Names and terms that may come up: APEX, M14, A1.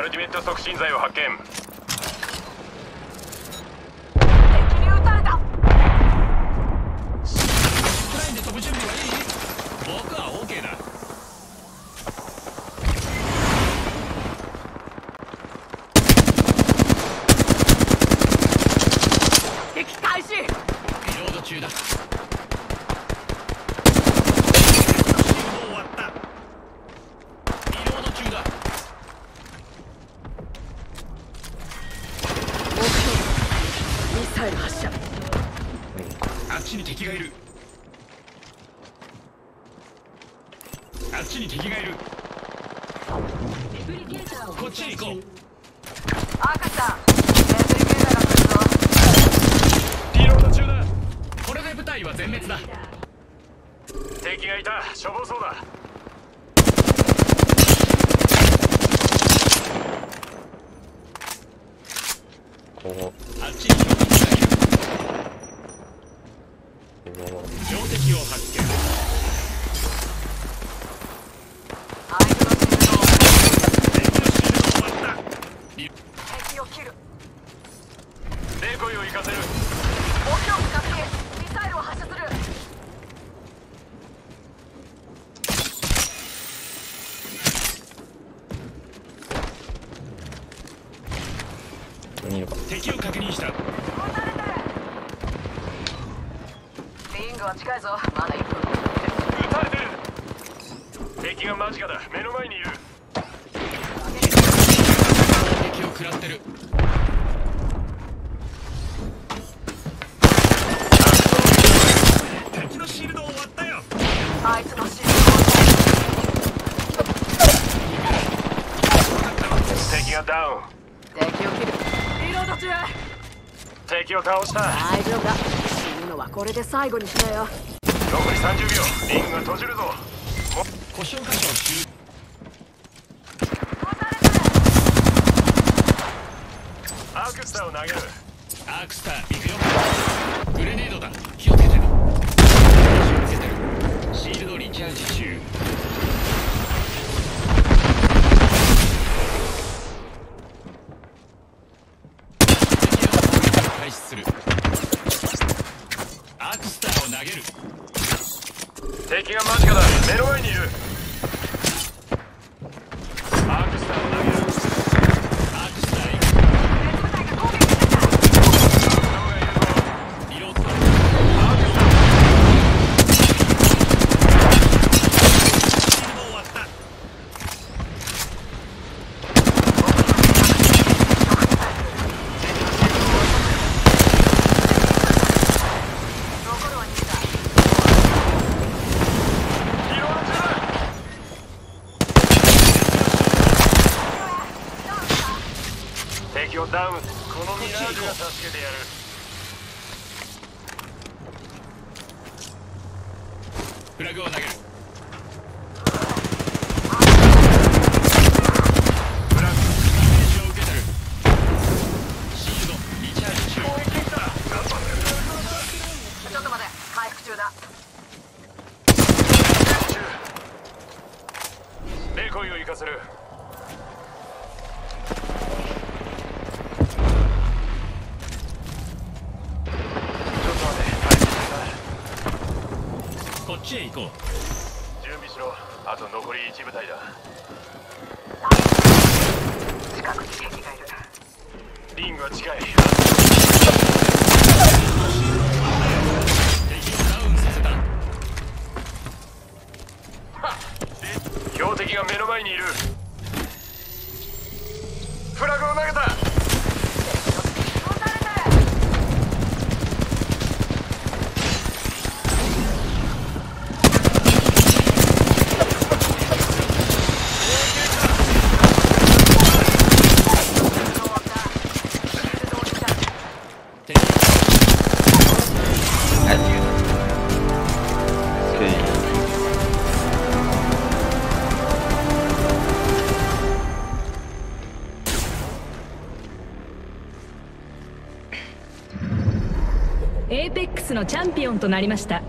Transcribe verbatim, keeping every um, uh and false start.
アルティメット促進剤を発見。敵に撃たれた。フラインで飛ぶ準備はいい？僕は OK だ。敵開始。リロード中だ。敵がいる。あっちに敵がいる。こっちに行こう。赤ちゃん、リロード中だ。これで部隊は全滅だ。敵がいた。消防そうだ。あっちに行こう。標的を発見。敵を切る。デコイを行かせる。目標を確定。ミサイルを発射する。敵を確認した。近いぞ。まだいっぷん。撃たれてる。敵が間近だ。目の前にいる。敵を食らってる。敵のシールドを割ったよ。あいつのシールドを敵がダウン。敵を切る。リロード中。敵を倒した。大丈夫だ。これで最後にしなよ。残りさんじゅうびょう。リングが閉じるぞ。故障箇所中。アークスターを投げる。アークスター行くよ。グレネードだ。火をつけてる。シールドリチャージ中。開始する。アークスターを投げる。敵が間近だ。目の前にいる。アークスターを投げる。アークスターへ。リロード。アークスター。シールドを割った。ダウン。このミラージュが助けてやる。フラグを投げる。フラグダメージを受けてる。シールドリチャージ中。ちょっと待て。回復中だ。デコイを行かせる。こっちへ行こう。準備しろ。あと残り一部隊だ。近くに敵がいる。リングは近い。敵をダウンさせた。標的が目の前にいる。フラグを投げた。エイペックスのチャンピオンとなりました。